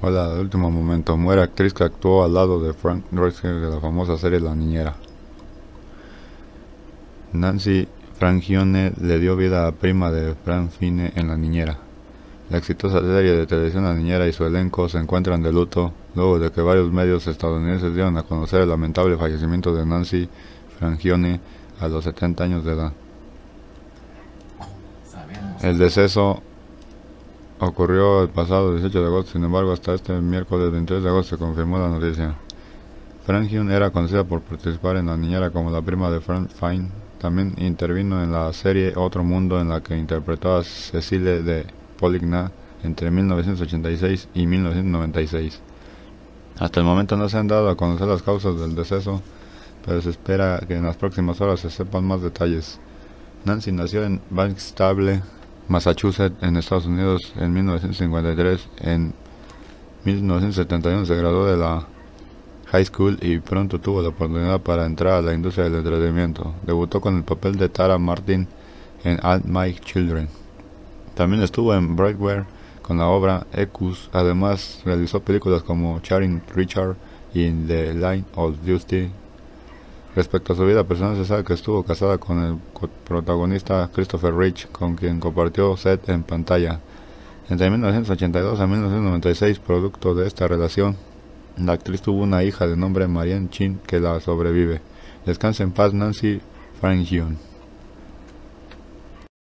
Hola, de último momento. Muere actriz que actuó al lado de Fran Fine de la famosa serie La Niñera. Nancy Frangione le dio vida a prima de Fran Fine en La Niñera. La exitosa serie de televisión La Niñera y su elenco se encuentran de luto luego de que varios medios estadounidenses dieron a conocer el lamentable fallecimiento de Nancy Frangione a los 70 años de edad. El deceso ocurrió el pasado 18 de agosto, sin embargo hasta este miércoles 23 de agosto se confirmó la noticia. Frangione era conocida por participar en La Niñera como la prima de Fran Fine. También intervino en la serie Otro Mundo, en la que interpretó a Cecile de Polignac entre 1986 y 1996. Hasta el momento no se han dado a conocer las causas del deceso, pero se espera que en las próximas horas se sepan más detalles. Nancy nació en Bankstable, Massachusetts, en Estados Unidos, en 1953. En 1971 se graduó de la High School y pronto tuvo la oportunidad para entrar a la industria del entretenimiento. Debutó con el papel de Tara Martin en All My Children. También estuvo en Broadway con la obra Equus. Además realizó películas como Charing Richard y The Line of Duty. Respecto a su vida personal, se sabe que estuvo casada con el protagonista Christopher Rich, con quien compartió set en pantalla. Entre 1982 a 1996, producto de esta relación, la actriz tuvo una hija de nombre Marianne Chin que la sobrevive. Descansa en paz Nancy Frangione.